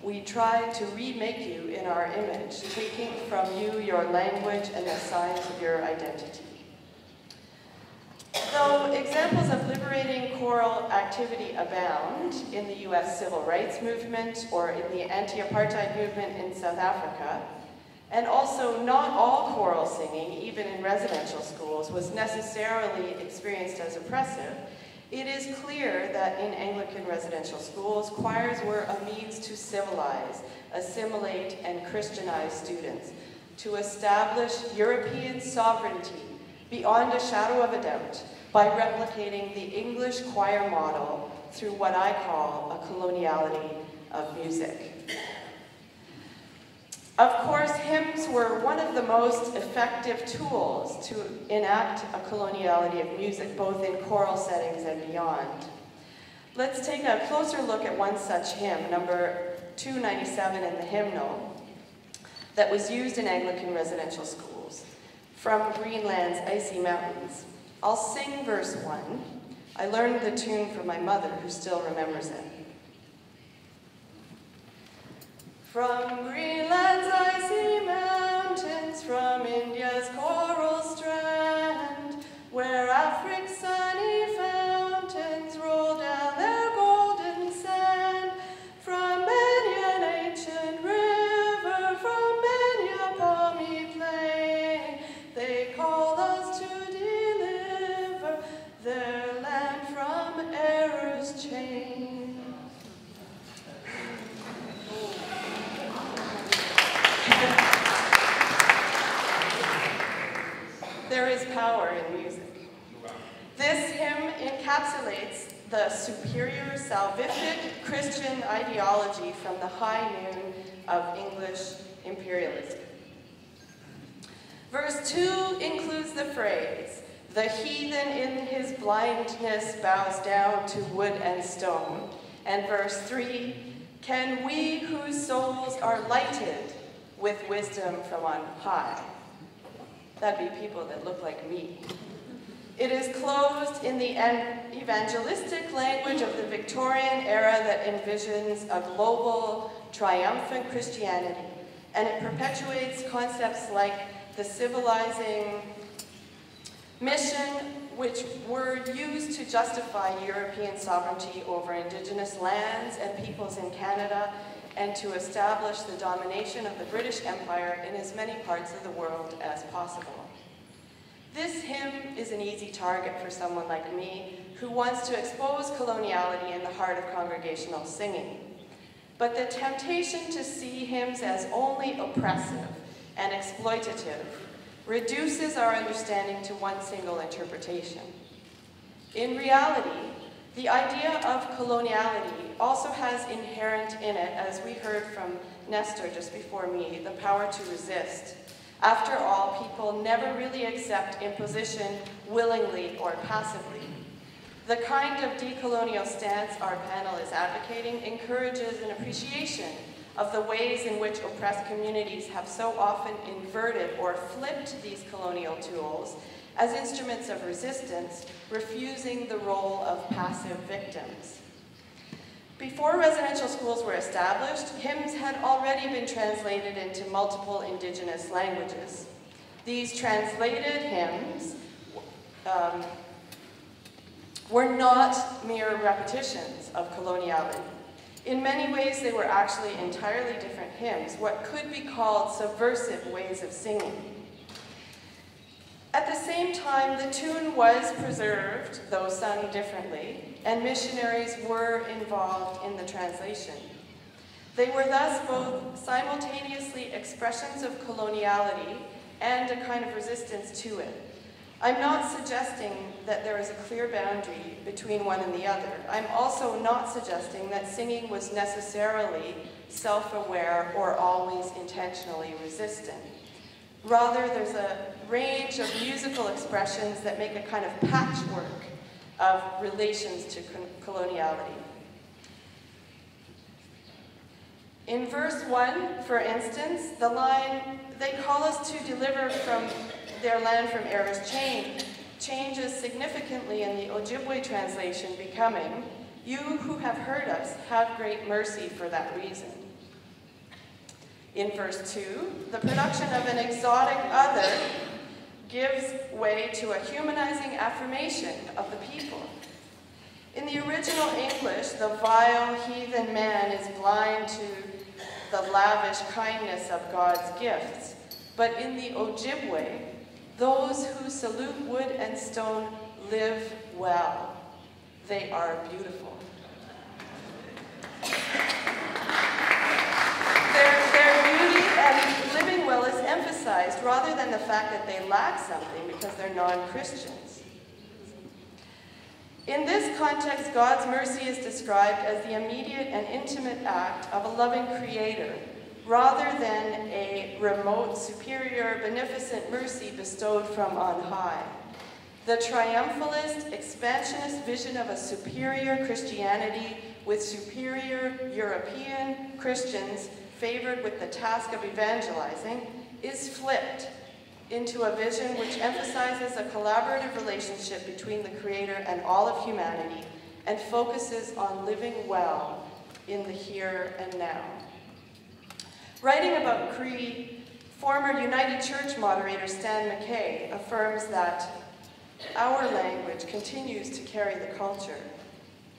we try to remake you in our image, taking from you your language and the signs of your identity. Though examples of liberating choral activity abound in the US civil rights movement or in the anti-apartheid movement in South Africa, and also, not all choral singing, even in residential schools, was necessarily experienced as oppressive. It is clear that in Anglican residential schools, choirs were a means to civilize, assimilate, and Christianize students, to establish European sovereignty beyond a shadow of a doubt by replicating the English choir model through what I call a coloniality of music. Of course, hymns were one of the most effective tools to enact a coloniality of music, both in choral settings and beyond. Let's take a closer look at one such hymn, number 297 in the hymnal. that was used in Anglican residential schools, From Greenland's Icy Mountains. I'll sing verse 1. I learned the tune from my mother, who still remembers it. From Greenland's icy mountains, from India's coral strand, where Afric's sunny fountains roll down their golden sand, from many an ancient river, from many a palmy plain, they call us to deliver their land from error's chain. There is power in music. This hymn encapsulates the superior salvific Christian ideology from the high noon of English imperialism. Verse 2 includes the phrase, "The heathen in his blindness bows down to wood and stone." And verse 3, "Can we whose souls are lighted with wisdom from on high." That'd be people that look like me. It is closed in the evangelistic language of the Victorian era that envisions a global, triumphant Christianity, and it perpetuates concepts like the civilizing mission, which were used to justify European sovereignty over indigenous lands and peoples in Canada, and to establish the domination of the British Empire in as many parts of the world as possible. This hymn is an easy target for someone like me who wants to expose coloniality in the heart of congregational singing. But the temptation to see hymns as only oppressive and exploitative reduces our understanding to one single interpretation. In reality, the idea of coloniality also has inherent in it, as we heard from Nestor just before me, the power to resist. After all, people never really accept imposition willingly or passively. The kind of decolonial stance our panel is advocating encourages an appreciation of the ways in which oppressed communities have so often inverted or flipped these colonial tools as instruments of resistance, refusing the role of passive victims. Before residential schools were established, hymns had already been translated into multiple indigenous languages. These translated hymns were not mere repetitions of coloniality. In many ways, they were actually entirely different hymns, what could be called subversive ways of singing. At the same time, the tune was preserved, though sung differently, and missionaries were involved in the translation. They were thus both simultaneously expressions of coloniality and a kind of resistance to it. I'm not suggesting that there is a clear boundary between one and the other. I'm also not suggesting that singing was necessarily self-aware or always intentionally resistant. Rather, there's a range of musical expressions that make a kind of patchwork of relations to coloniality. In verse 1, for instance, the line, "They call us to deliver from their land from error's chain," changes significantly in the Ojibwe translation, becoming, "You who have heard us, have great mercy for that reason." In verse 2, the production of an exotic other gives way to a humanizing affirmation of the people. In the original English, the vile heathen man is blind to the lavish kindness of God's gifts. But in the Ojibwe, those who salute wood and stone live well. They are beautiful. And living well is emphasized rather than the fact that they lack something because they're non-Christians. In this context, God's mercy is described as the immediate and intimate act of a loving creator, rather than a remote, superior, beneficent mercy bestowed from on high. The triumphalist, expansionist vision of a superior Christianity with superior European Christians favored with the task of evangelizing, is flipped into a vision which emphasizes a collaborative relationship between the Creator and all of humanity and focuses on living well in the here and now. Writing about creed, former United Church moderator Stan McKay affirms that our language continues to carry the culture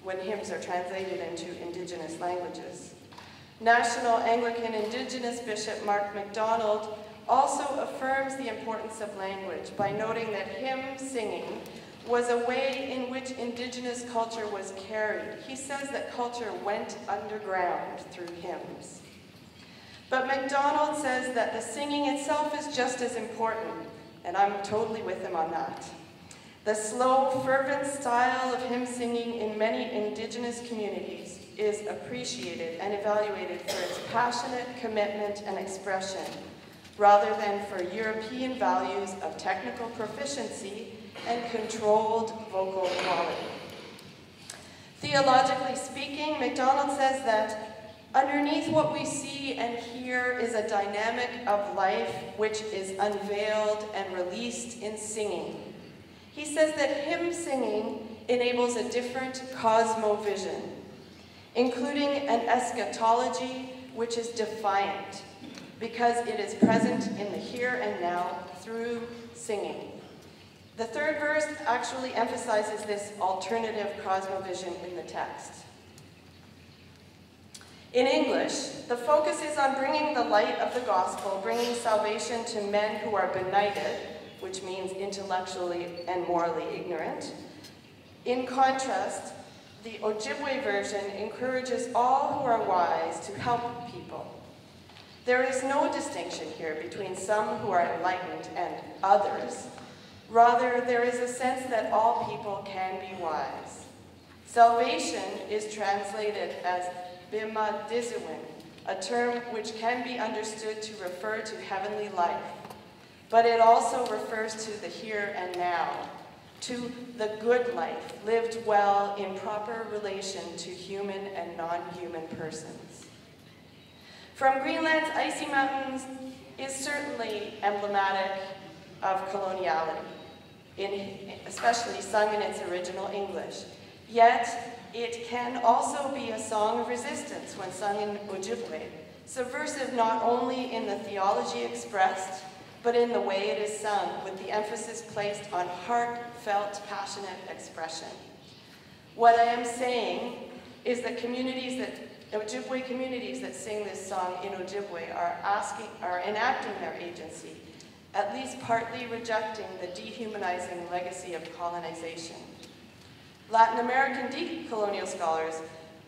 when hymns are translated into Indigenous languages. National Anglican Indigenous Bishop Mark Macdonald also affirms the importance of language by noting that hymn singing was a way in which Indigenous culture was carried. He says that culture went underground through hymns. But Macdonald says that the singing itself is just as important, and I'm totally with him on that. The slow, fervent style of hymn singing in many Indigenous communities is appreciated and evaluated for its passionate commitment and expression, rather than for European values of technical proficiency and controlled vocal quality. Theologically speaking, Macdonald says that underneath what we see and hear is a dynamic of life which is unveiled and released in singing. He says that hymn singing enables a different cosmovision, including an eschatology which is defiant because it is present in the here and now through singing. The third verse actually emphasizes this alternative cosmovision in the text. In English, the focus is on bringing the light of the gospel, bringing salvation to men who are benighted, which means intellectually and morally ignorant. In contrast, the Ojibwe version encourages all who are wise to help people. There is no distinction here between some who are enlightened and others. Rather, there is a sense that all people can be wise. Salvation is translated as Bima Dizuin, a term which can be understood to refer to heavenly life, but it also refers to the here and now, to the good life lived well in proper relation to human and non-human persons. From Greenland's icy mountains is certainly emblematic of coloniality, especially sung in its original English. Yet, it can also be a song of resistance when sung in Ojibwe, subversive not only in the theology expressed, but in the way it is sung, with the emphasis placed on heartfelt, passionate expression. What I am saying is that Ojibwe communities that sing this song in Ojibwe are enacting their agency, at least partly rejecting the dehumanizing legacy of colonization. Latin American decolonial scholars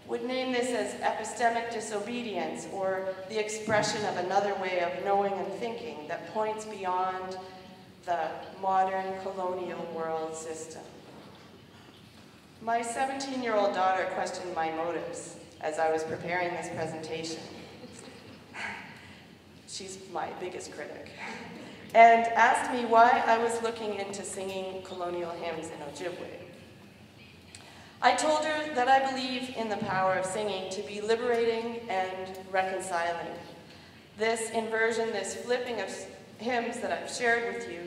would name this as epistemic disobedience, or the expression of another way of knowing and thinking that points beyond the modern colonial world system. My 17-year-old daughter questioned my motives as I was preparing this presentation. She's my biggest critic. And asked me why I was looking into singing colonial hymns in Ojibwe. I told her that I believe in the power of singing to be liberating and reconciling. This inversion, this flipping of hymns that I've shared with you,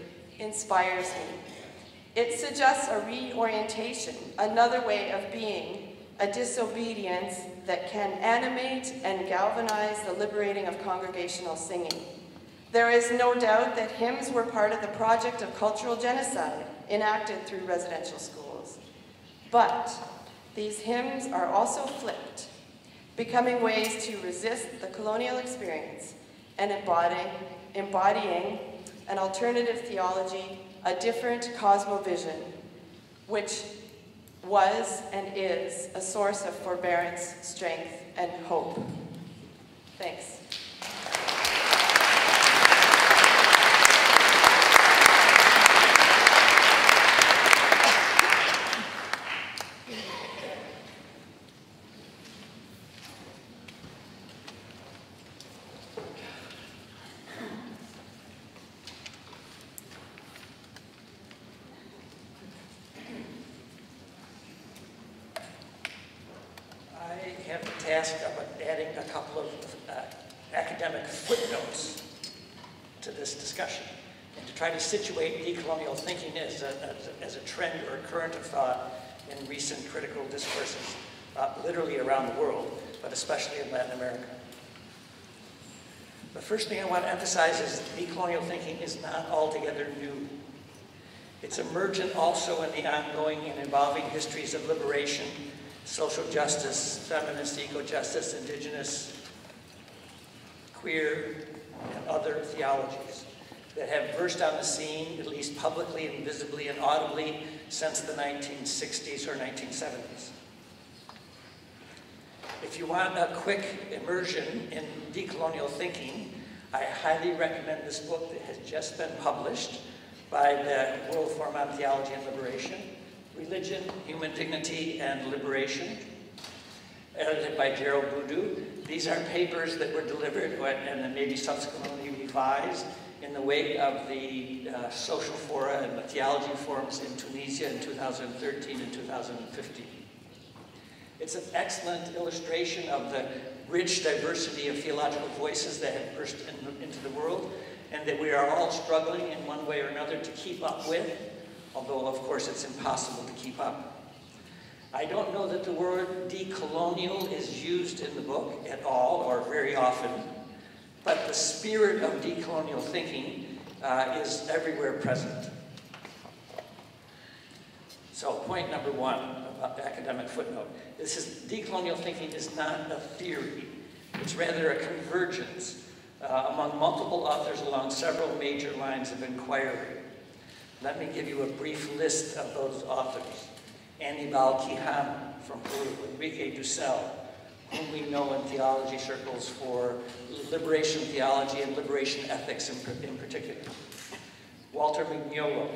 inspires me. It suggests a reorientation, another way of being, a disobedience that can animate and galvanize the liberating of congregational singing. There is no doubt that hymns were part of the project of cultural genocide enacted through residential schools. But these hymns are also flipped, becoming ways to resist the colonial experience and embodying an alternative theology, a different cosmovision, which was and is a source of forbearance, strength, and hope. Thanks. I have the task of adding a couple of academic footnotes to this discussion, and to try to situate decolonial thinking as a trend or a current of thought in recent critical discourses, literally around the world, but especially in Latin America. The first thing I want to emphasize is that decolonial thinking is not altogether new. It's emergent also in the ongoing and evolving histories of liberation, social justice, feminist, eco-justice, indigenous, queer, and other theologies that have burst on the scene, at least publicly and visibly and audibly, since the 1960s or 1970s. If you want a quick immersion in decolonial thinking, I highly recommend this book that has just been published by the World Forum on Theology and Liberation, Religion, Human Dignity, and Liberation, edited by Gerald Boudou. These are papers that were delivered and then maybe subsequently revised in the wake of the social fora and the theology forums in Tunisia in 2013 and 2015. It's an excellent illustration of the rich diversity of theological voices that have burst into the world, and that we are all struggling in one way or another to keep up with, although of course it's impossible to keep up. I don't know that the word decolonial is used in the book at all, or very often, but the spirit of decolonial thinking is everywhere present. So point number one about the academic footnote. This is, decolonial thinking is not a theory. It's rather a convergence among multiple authors along several major lines of inquiry. Let me give you a brief list of those authors. Anibal Quijano from Peru, Enrique Dussel, whom we know in theology circles for liberation theology and liberation ethics in particular. Walter Mignolo,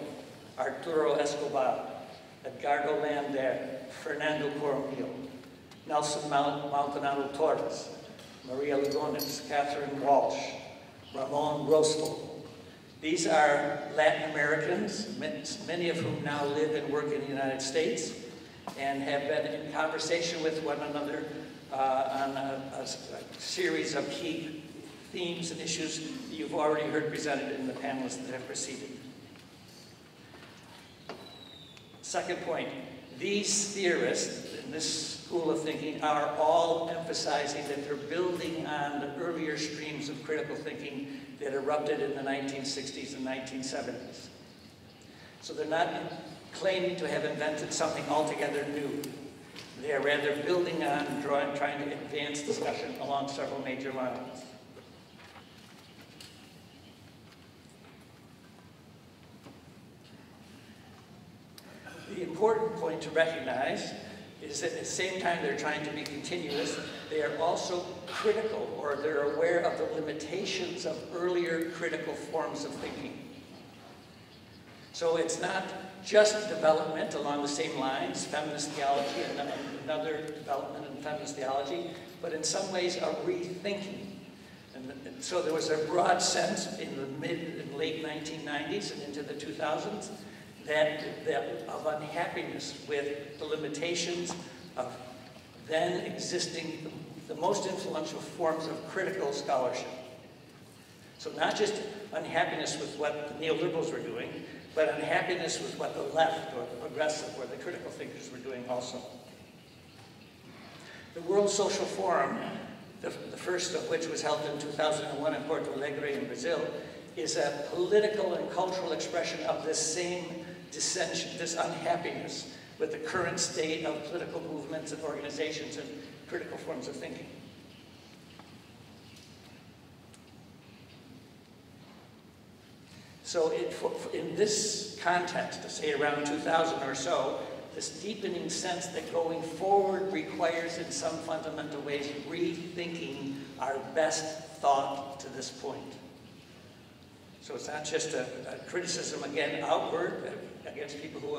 Arturo Escobar, Edgardo Lander, Fernando Cormio, Nelson Maldonado Torres, Maria Lugones, Catherine Walsh, Ramon Rostal. These are Latin Americans, many of whom now live and work in the United States and have been in conversation with one another on a series of key themes and issues that you've already heard presented in the panelists that have preceded. Second point, these theorists in this school of thinking are all emphasizing that they're building on the earlier streams of critical thinking that erupted in the 1960s and 1970s. So they're not claiming to have invented something altogether new. They are rather building on and trying to advance discussion along several major lines. The important point to recognize is that at the same time they're trying to be continuous, they are also critical, or they're aware of the limitations of earlier critical forms of thinking. So it's not just development along the same lines, feminist theology and another development in feminist theology, but in some ways a rethinking. And so there was a broad sense in the mid and late 1990s and into the 2000s that of unhappiness with the limitations of then existing the most influential forms of critical scholarship. So not just unhappiness with what the neoliberals were doing, but unhappiness with what the left or the progressive or the critical thinkers were doing also. The World Social Forum, the first of which was held in 2001 in Porto Alegre in Brazil, is a political and cultural expression of this same dissension, this unhappiness with the current state of political movements and organizations and critical forms of thinking. So in this context, say around 2000 or so, this deepening sense that going forward requires in some fundamental ways rethinking our best thought to this point. So it's not just a criticism, again, outward against people who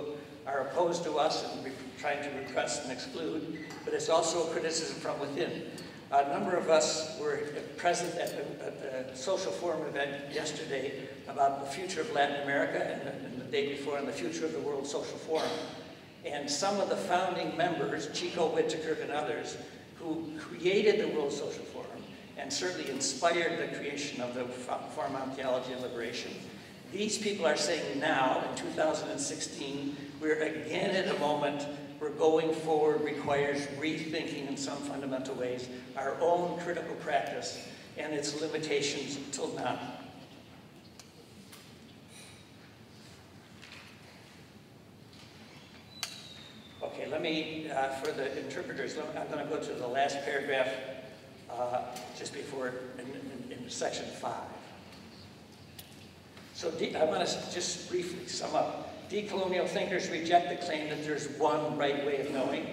are opposed to us and trying to repress and exclude, but it's also a criticism from within. A number of us were present at the Social Forum event yesterday about the future of Latin America and the day before on the future of the World Social Forum. And some of the founding members, Chico Whittaker and others, who created the World Social Forum and certainly inspired the creation of the form on theology and liberation. These people are saying now, in 2016, we're again at a moment where going forward requires rethinking in some fundamental ways our own critical practice and its limitations until now. Okay, let me, for the interpreters, I'm going to go to the last paragraph just before, in section 5. So I want to just briefly sum up. Decolonial thinkers reject the claim that there's one right way of knowing.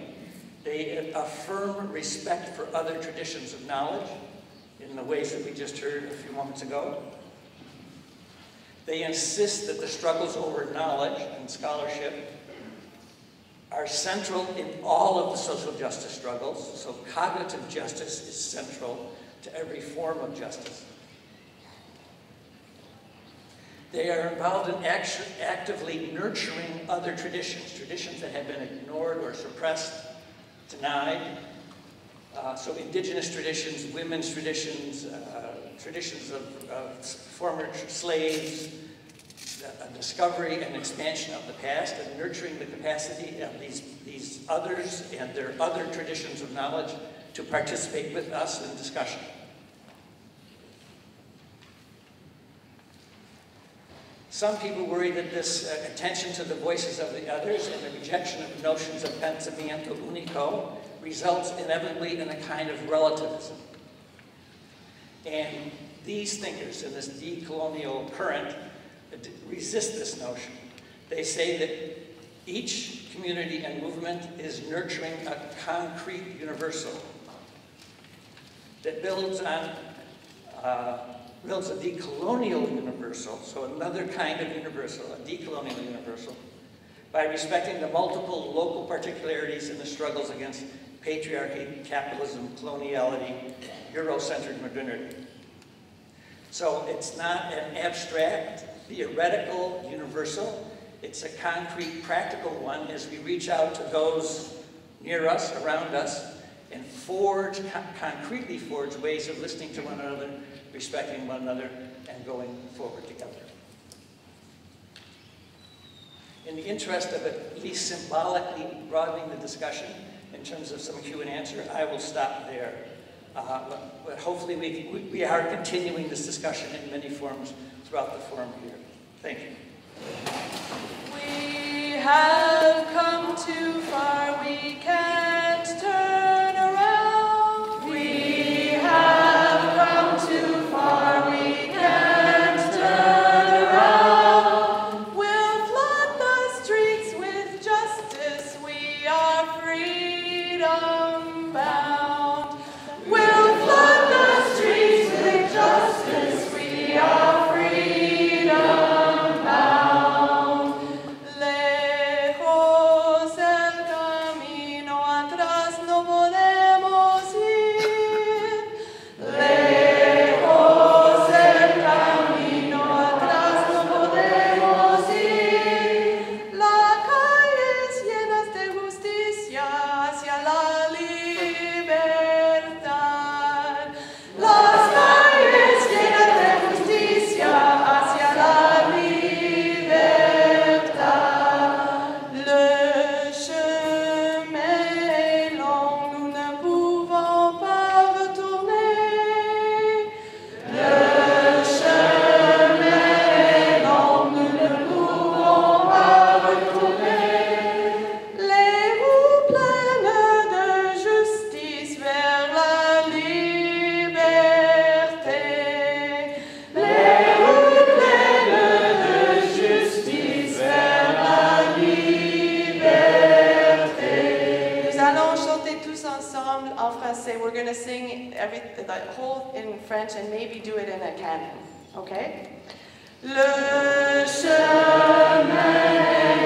They affirm respect for other traditions of knowledge in the ways that we just heard a few moments ago. They insist that the struggles over knowledge and scholarship are central in all of the social justice struggles. So cognitive justice is central to every form of justice. They are involved in actively nurturing other traditions, traditions that have been ignored or suppressed, denied. So indigenous traditions, women's traditions, traditions of former slaves, discovery and expansion of the past, and nurturing the capacity of these others and their other traditions of knowledge to participate with us in discussion. Some people worry that this attention to the voices of the others and the rejection of notions of pensamiento único results inevitably in a kind of relativism. And these thinkers in this decolonial current resist this notion. They say that each community and movement is nurturing a concrete universal that builds on builds a decolonial universal, so another kind of universal, a decolonial universal, by respecting the multiple local particularities in the struggles against patriarchy, capitalism, coloniality, Eurocentric modernity. So it's not an abstract, theoretical universal, it's a concrete, practical one as we reach out to those near us, around us, and forge, concretely forge ways of listening to one another, respecting one another, and going forward together. In the interest of at least symbolically broadening the discussion in terms of some Q and answer, I will stop there. But hopefully we are continuing this discussion in many forms throughout the forum here. Thank you. We have come too far, we can't turn around. We have come too far, we can't turn around. We'll flood the streets with justice, we are freedom bound. We'll flood the streets with justice, we are. And maybe do it in a canon, okay? Le chemin